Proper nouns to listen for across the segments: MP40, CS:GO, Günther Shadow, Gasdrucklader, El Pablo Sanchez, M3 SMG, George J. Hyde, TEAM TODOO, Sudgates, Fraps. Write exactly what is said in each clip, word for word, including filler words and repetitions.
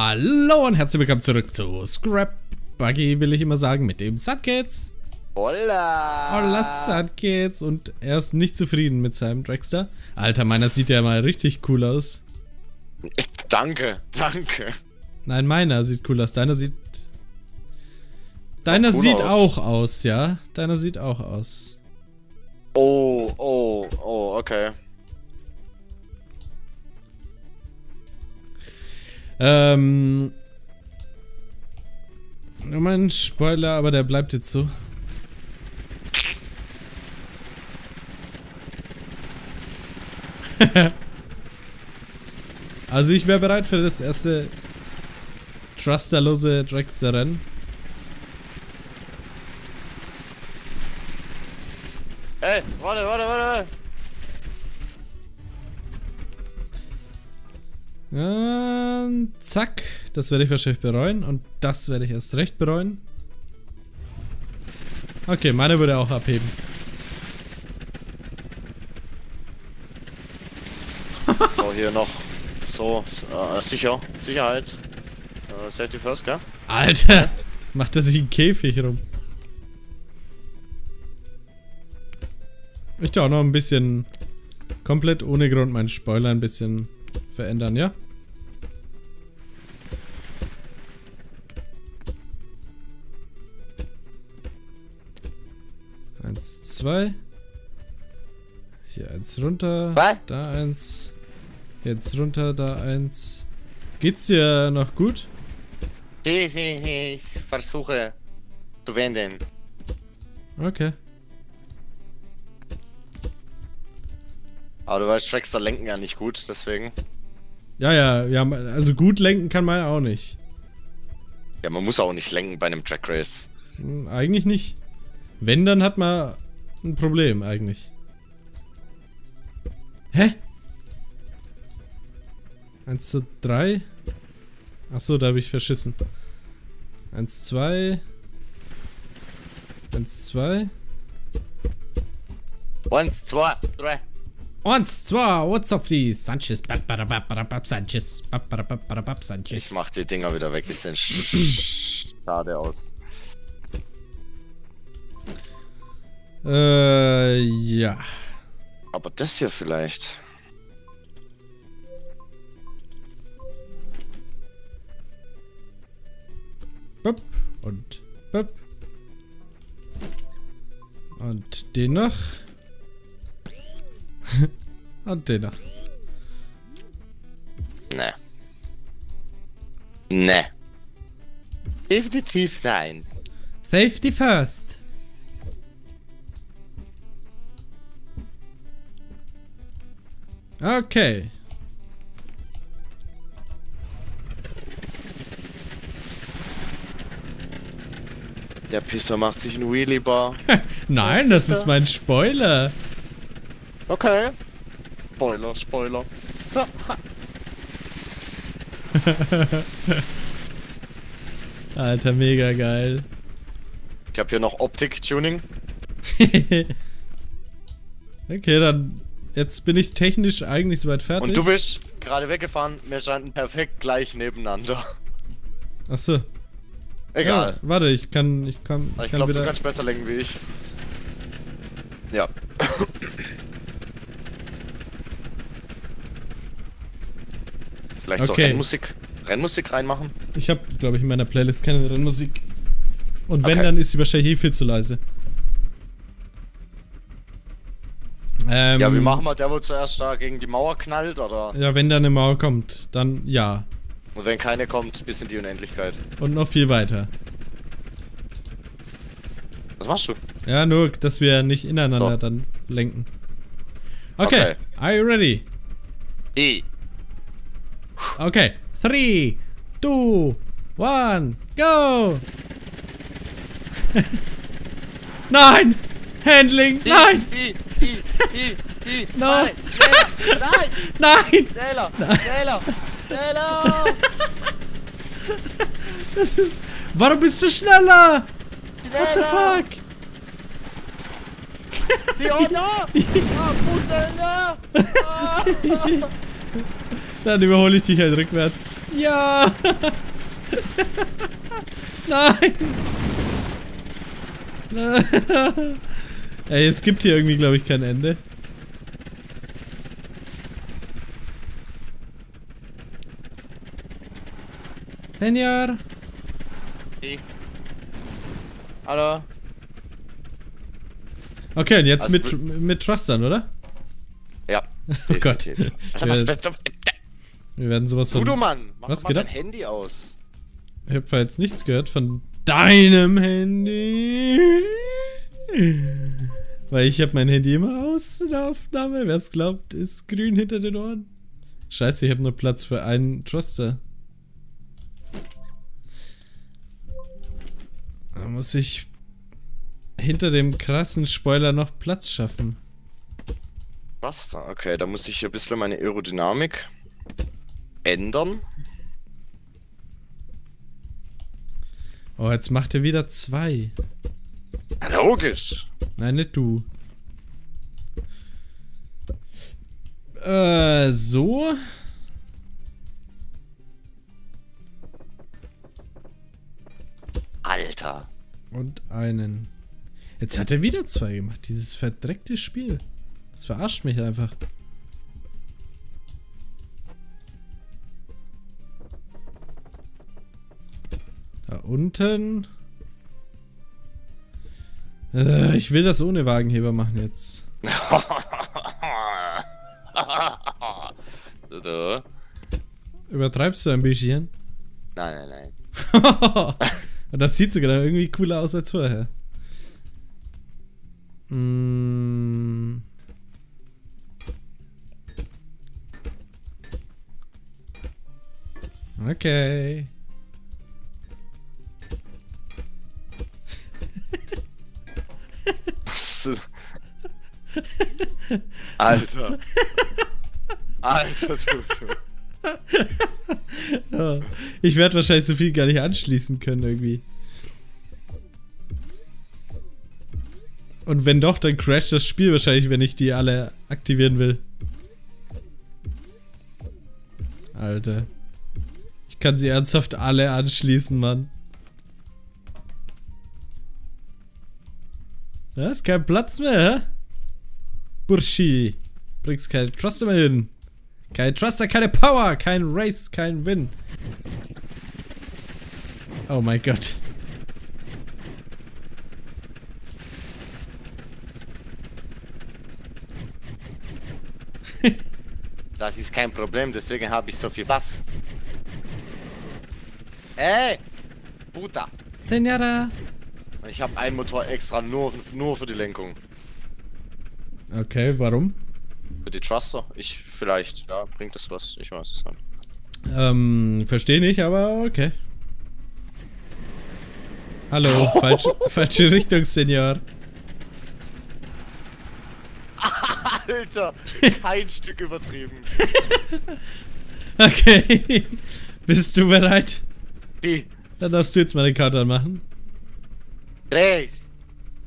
Hallo und herzlich willkommen zurück zu Scrap Buggy, will ich immer sagen, mit dem Sudgates. Hola! Hola Sudgates, und er ist nicht zufrieden mit seinem Dragster. Alter, meiner sieht ja mal richtig cool aus. Danke, danke. Nein, meiner sieht cool aus, deiner sieht... Deiner sieht auch aus, ja? Deiner sieht auch aus. Oh, oh, oh, okay. Ähm. Nur mein Spoiler, aber der bleibt jetzt so. Also, ich wäre bereit für das erste trusterlose Dragster-Rennen. Ey, warte, warte, warte! Und zack, das werde ich wahrscheinlich bereuen und das werde ich erst recht bereuen. Okay, meine würde auch abheben. Oh, hier noch. So, äh, sicher, Sicherheit. Äh, safety first, gell? Alter, macht er sich einen Käfig rum. Ich tue auch noch ein bisschen, komplett ohne Grund, meinen Spoiler ein bisschen verändern, ja? Eins, zwei. Hier eins runter. Was? Da eins. Jetzt runter, da eins. Geht's dir noch gut? Ich, ich, ich versuche zu wenden. Okay. Aber du weißt, Dragster lenken ja nicht gut, deswegen. Ja, ja, ja, also gut lenken kann man auch nicht. Ja, man muss auch nicht lenken bei einem Drag Race. Eigentlich nicht. Wenn, dann hat man ein Problem, eigentlich. Hä? eins zu drei? Achso, da habe ich verschissen. eins, zwei. eins, zwei. eins, zwei, drei. eins, zwei, what's up, die Sanchez? Sanchez. Sanchez. Ich mach die Dinger wieder weg, die sehen schade aus. Äh, ja. Aber das hier vielleicht. Böp und böp. Und den noch. Und den noch. Ne. Ne. Definitiv nein. Safety first. Okay. Der Pisser macht sich einen Wheelie-Bar. Nein, das ist mein Spoiler. Okay. Spoiler, Spoiler. Alter, mega geil. Ich hab hier noch Optik-Tuning. Okay, dann... Jetzt bin ich technisch eigentlich soweit fertig. Und du bist gerade weggefahren. Wir standen perfekt gleich nebeneinander. Achso. Egal. Ja, warte, ich kann... Ich, kann, ich, ich glaube, du kannst besser lenken wie ich. Ja. Vielleicht so okay. Rennmusik, Rennmusik reinmachen? Ich habe, glaube ich, in meiner Playlist keine Rennmusik. Und wenn, okay, dann ist sie wahrscheinlich eh viel zu leise. Ähm, ja, wie machen wir, der, wo zuerst da gegen die Mauer knallt, oder? Ja, wenn da eine Mauer kommt, dann ja. Und wenn keine kommt, bis in die Unendlichkeit. Und noch viel weiter. Was machst du? Ja, nur, dass wir nicht ineinander so dann lenken. Okay, okay. Are you ready? Die. Okay, three, two, one, go! Nein! Handling! Sie, nein! Sie, sie, sie, sie! Nein! Schneller! Nein! Nein! Schneller! Nein. Schneller! Schneller! Das ist... Warum bist du schneller? schneller. What the fuck? Die Honor! Ah, Puta! Dann überhole ich dich halt rückwärts. Ja! Nein! Ey, es gibt hier irgendwie, glaube ich, kein Ende. Senor! Hey. Hallo. Okay, und jetzt also, mit, mit Trustern, oder? Ja. Oh Gott. Was, was, was, wir werden sowas von... Voodoo, Mann! Mach was, mal dein Handy aus. Ich hab jetzt nichts gehört von deinem Handy. Weil ich hab mein Handy immer aus in der Aufnahme. Wer es glaubt, ist grün hinter den Ohren. Scheiße, ich hab nur Platz für einen Truster. Da muss ich hinter dem krassen Spoiler noch Platz schaffen. Was? Okay, da muss ich ein bisschen meine Aerodynamik ändern. Oh, jetzt macht er wieder zwei. Ja, logisch. Nein, nicht du. Äh, so. Alter. Und einen. Jetzt hat er wieder zwei gemacht. Dieses verdreckte Spiel. Das verarscht mich einfach. Da unten. Äh, ich will das ohne Wagenheber machen jetzt. Übertreibst du ein bisschen? Nein, nein, nein. Und das sieht sogar irgendwie cooler aus als vorher. Mm. Okay. Alter. Alter, du. Ich werde wahrscheinlich so viel gar nicht anschließen können irgendwie. Und wenn doch, dann crasht das Spiel wahrscheinlich, wenn ich die alle aktivieren will. Alter. Ich kann sie ernsthaft alle anschließen, Mann. Da ist kein Platz mehr, hä? Burschi. Bringst keine Truster mehr hin. Keine Truster, keine Power, kein Race, kein Win. Oh mein Gott. Das ist kein Problem, deswegen habe ich so viel Bass. Ey! Puta! Senora! Ich habe einen Motor extra nur, nur für die Lenkung. Okay, warum? Für die Thruster? Ich vielleicht. Ja, bringt das was? Ich weiß es nicht. Ähm, verstehe nicht, aber okay. Hallo, falsche, falsche Richtung, Senor. Alter, kein Stück übertrieben. Okay, bist du bereit? Die. Dann darfst du jetzt mal den Karte anmachen. Tres,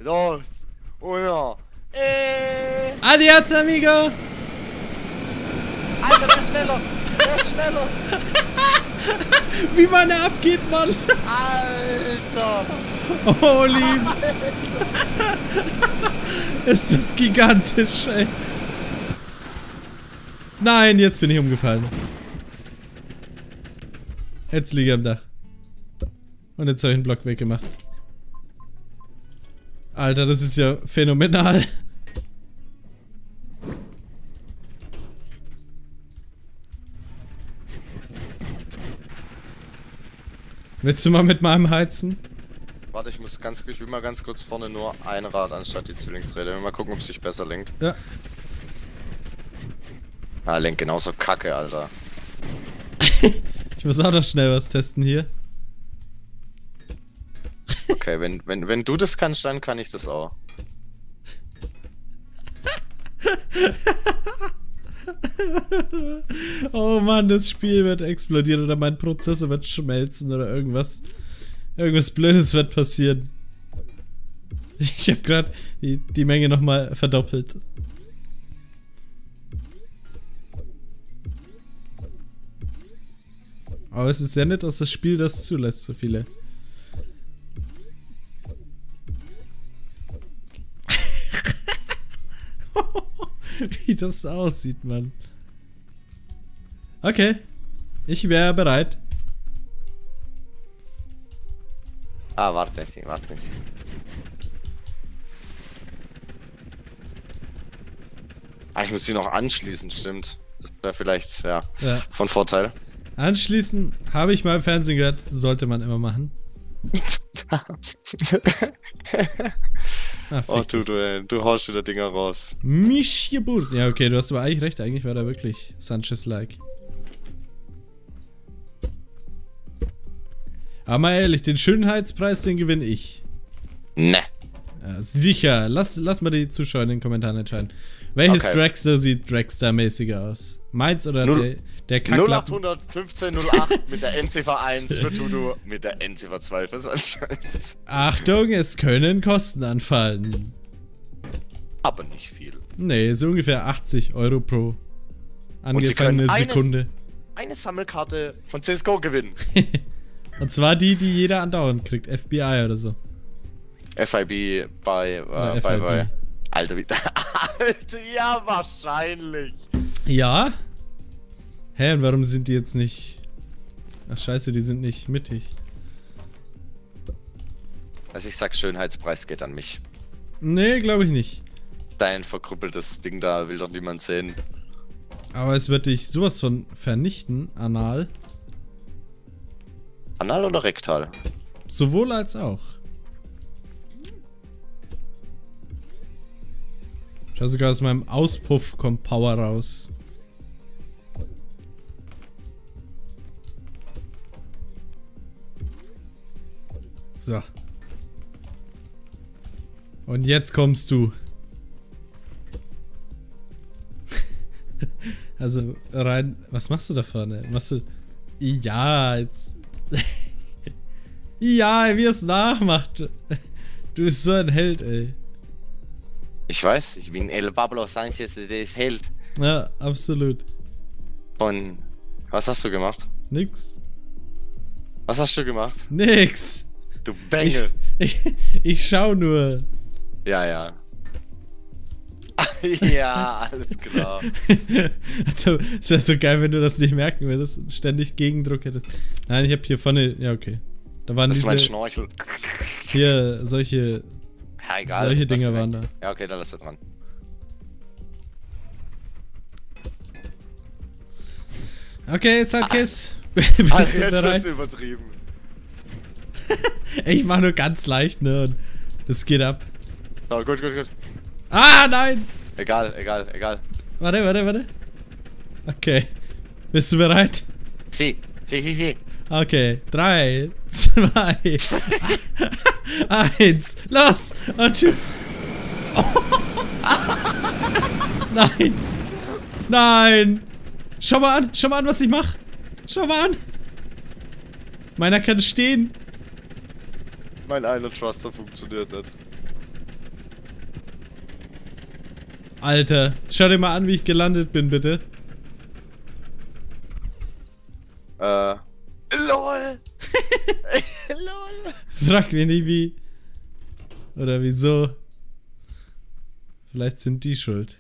dos, uno. Eh. Adios, amigo! Alter, der schneller! Der schneller! Wie man da abgeht, Mann! Alter! Oh, lieb! Es ist gigantisch, ey! Nein, jetzt bin ich umgefallen. Jetzt liege ich am Dach. Und jetzt habe ich einen Block weggemacht. Alter, das ist ja phänomenal. Willst du mal mit meinem heizen? Warte, ich muss ganz, ich will mal ganz kurz vorne nur ein Rad anstatt die Zwillingsräder. Mal gucken, ob es sich besser lenkt. Ja. Ah, lenkt genauso kacke, Alter. Ich muss auch noch schnell was testen hier. Okay, wenn, wenn, wenn du das kannst, dann kann ich das auch. Oh Mann, das Spiel wird explodieren oder mein Prozessor wird schmelzen oder irgendwas. Irgendwas Blödes wird passieren. Ich habe gerade die, die Menge nochmal verdoppelt. Aber es ist ja nett, dass das Spiel das zulässt, so viele. Wie das aussieht, Mann. Okay. Ich wäre bereit. Ah, warte Sie, warte Sie. Ah, ich muss sie noch anschließen, stimmt. Das wäre vielleicht, ja, ja, von Vorteil. Anschließen, habe ich mal im Fernsehen gehört, sollte man immer machen. Ach, oh, du, du, ey, du haust wieder Dinger raus. Mich geburt. Ja, okay, du hast aber eigentlich recht. Eigentlich war da wirklich Sanchez-like. Aber mal ehrlich, den Schönheitspreis, den gewinne ich. Ne. Ja, sicher. Lass, lass mal die Zuschauer in den Kommentaren entscheiden. Welches okay. Dragster sieht Dragster-mäßiger aus? Meins oder Null, der, der Kacklappen? null acht eins fünf eins null acht mit der Endziffer eins für Tudu, mit der Endziffer zwei für Sanchez. Achtung, es können Kosten anfallen. Aber nicht viel. Nee, so ungefähr achtzig Euro pro angefangene Sekunde. Eine, eine Sammelkarte von C S G O gewinnen. Und zwar die, die jeder andauernd kriegt. F B I oder so. F I B, bye, uh, bye, bye. Alter, wie... Alter, ja, wahrscheinlich. Ja? Hä, und warum sind die jetzt nicht... Ach scheiße, die sind nicht mittig. Also ich sag, Schönheitspreis geht an mich. Nee, glaube ich nicht. Dein verkrüppeltes Ding da will doch niemand sehen. Aber es wird dich sowas von vernichten, anal. Anal oder rektal? Sowohl als auch. Schau, sogar aus meinem Auspuff kommt Power raus. So. Und jetzt kommst du. Also rein... Was machst du da vorne? Machst du... Ja, jetzt... Ja, wie es nachmacht. Du bist so ein Held, ey. Ich weiß, ich bin El Pablo Sanchez, der ist Held. Ja, absolut. Und was hast du gemacht? Nix. Was hast du gemacht? Nix. Du Bengel. Ich, ich, ich schau nur. Ja, ja. Ja, alles klar. Also, es wäre so geil, wenn du das nicht merken würdest und ständig Gegendruck hättest. Nein, ich hab hier vorne... Ja, okay. Da waren das diese, ist mein Schnorchel. Hier, solche... Ja, egal. Solche Dinger waren da. Ja, okay, da lass das dran. Okay, Sankez. Ah. Bist du da rein? Jetzt wird's übertrieben. Ich mach nur ganz leicht, ne? Und das geht ab. Oh, gut, gut, gut. Ah, nein! Egal, egal, egal. Warte, warte, warte. Okay. Bist du bereit? Sie, sie, sie, sie. Okay, drei, zwei, eins, los und tschüss. Oh. Nein, nein. Schau mal an, schau mal an, was ich mache. Schau mal an. Meiner kann stehen. Mein einer Thruster funktioniert nicht. Alter, schau dir mal an, wie ich gelandet bin, bitte. Äh... LOL! LOL! Frag mich nicht wie. Oder wieso. Vielleicht sind die schuld.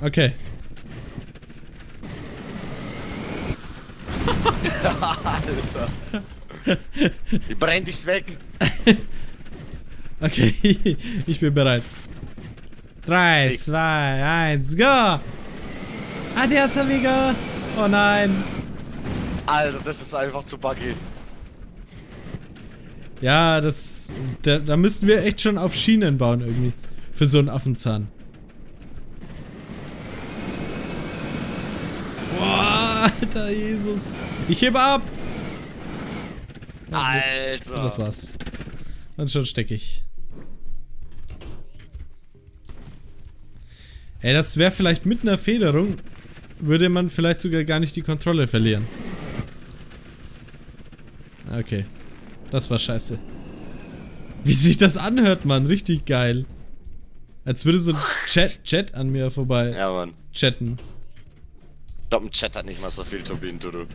Okay. Alter. Ich brenn dich weg. Okay, ich bin bereit. drei, zwei, eins, go! Adios, amigo! Oh nein! Alter, das ist einfach zu buggy. Ja, das... Da, da müssten wir echt schon auf Schienen bauen irgendwie. Für so einen Affenzahn. Boah, alter Jesus. Ich hebe ab! Alter! Und das war's. Und schon steck ich. Ey, das wäre vielleicht mit einer Federung... Würde man vielleicht sogar gar nicht die Kontrolle verlieren. Okay. Das war scheiße. Wie sich das anhört, Mann. Richtig geil. Als würde so ein Chat, Chat an mir vorbei ja, Mann. chatten. Ich glaube, ein Chat hat nicht mal so viel Turbinen, du.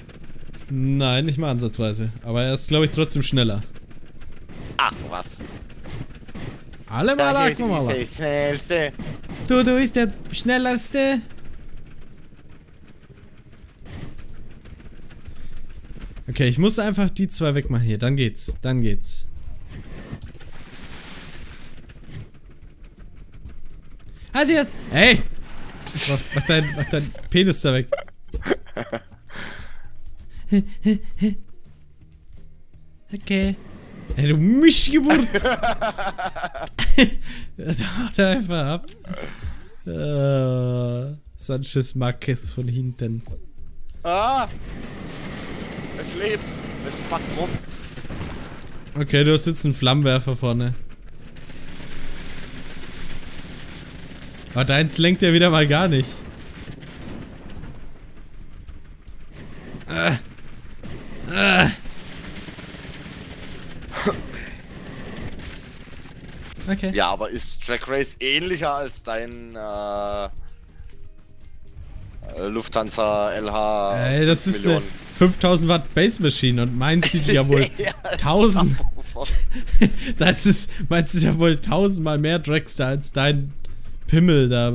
Nein, nicht mal ansatzweise. Aber er ist, glaube ich, trotzdem schneller. Ach, was? Alle mal ach, mal der Schnellste. Dudu ist der Schnellste. Okay, ich muss einfach die zwei wegmachen hier. Dann geht's. Dann geht's. Halt jetzt! Ey! Mach, mach deinen mach dein Penis da weg. Okay. Ey, du Mischgeburt! Da haut er einfach ab. Uh, Sanchez Marquez von hinten. Ah! Es lebt! Es packt rum. Okay, du hast jetzt einen Flammenwerfer vorne. Aber deins lenkt ja wieder mal gar nicht. Ah. Ah. Okay. Ja, aber ist Track Race ähnlicher als dein äh, Lufthansa L H? Ey, das ist Millionen. Eine fünftausend Watt Base Machine und meins sieht ja wohl ja, tausend. Das ist, meinst du ja wohl tausendmal mehr Dragster als dein Pimmel da.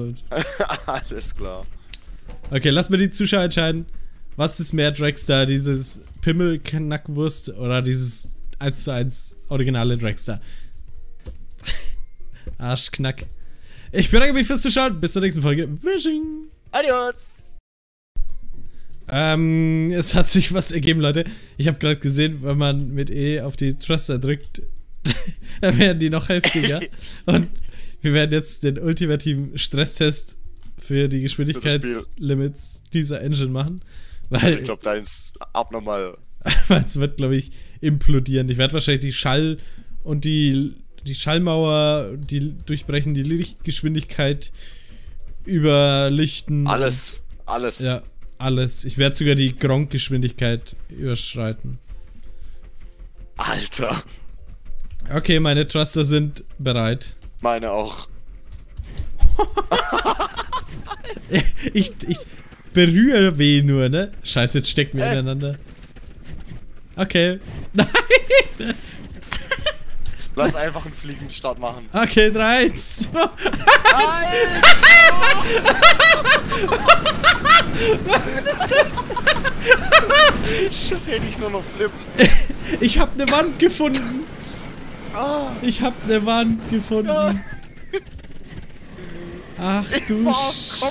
Alles klar. Okay, lass mir die Zuschauer entscheiden. Was ist mehr Dragster? Dieses Pimmel-Knackwurst oder dieses eins zu eins originale Dragster? Arschknack. Ich bedanke mich fürs Zuschauen. Bis zur nächsten Folge. Wishing. Adios. Ähm, es hat sich was ergeben, Leute. Ich habe gerade gesehen, wenn man mit E auf die Thruster drückt, dann werden die noch heftiger. Und wir werden jetzt den ultimativen Stresstest für die Geschwindigkeitslimits dieser Engine machen. Weil ich glaube, da ist abnormal. Es wird, glaube ich, implodieren. Ich werde wahrscheinlich die Schall und die, die Schallmauer, die durchbrechen, die Lichtgeschwindigkeit überlichten. Alles, alles. Ja, alles. Ich werde sogar die Gronk-Geschwindigkeit überschreiten. Alter. Okay, meine Thruster sind bereit. Meine auch. ich, ich berühre weh nur, ne? Scheiße, jetzt steckt mir hey. Ineinander. Okay. Nein! Lass einfach einen Fliegenstart machen. Okay, drei, zwei, eins. Was ist das? Ich hätte ich nur noch flippen. Ich hab eine Wand gefunden. Ich hab eine Wand gefunden. Ja. Ach du Sch...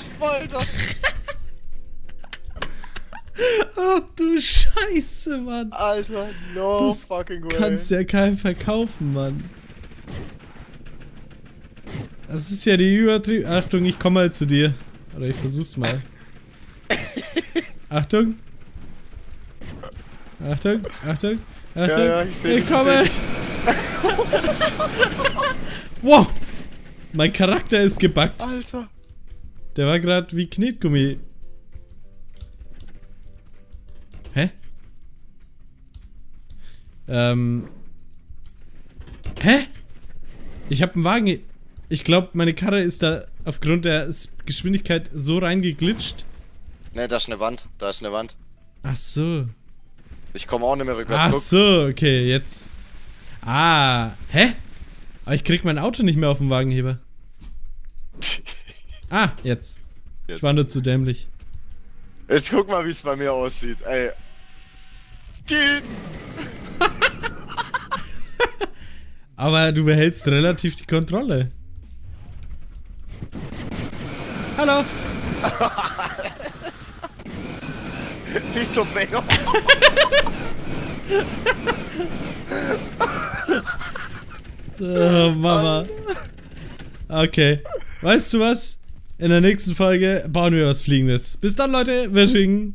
Ach du Scheiße, Mann. Alter, no das fucking way. Du kannst ja keinem verkaufen, Mann. Das ist ja die Übertrieb... Achtung, ich komme mal zu dir. Oder ich versuch's mal. Achtung. Achtung, Achtung, Achtung. Ja, ja, ich seh, ich komme. Wow! Mein Charakter ist gebackt. Alter. Der war gerade wie Knetgummi. Hä? Ähm. Hä? Ich habe einen Wagen. Ich glaube, meine Karre ist da aufgrund der Geschwindigkeit so reingeglitscht. Ne, da ist eine Wand. Da ist eine Wand. Ach so. Ich komme auch nicht mehr rückwärts. Ach so, okay, jetzt. Ah, hä? Aber ich krieg mein Auto nicht mehr auf den Wagenheber. Ah, jetzt. jetzt. Ich war nur zu dämlich. Jetzt guck mal, wie es bei mir aussieht, ey. Aber du behältst relativ die Kontrolle. Hallo. Nicht so bänger. Oh, Mama. Okay. Weißt du was? In der nächsten Folge bauen wir was Fliegendes. Bis dann, Leute. Wir singen.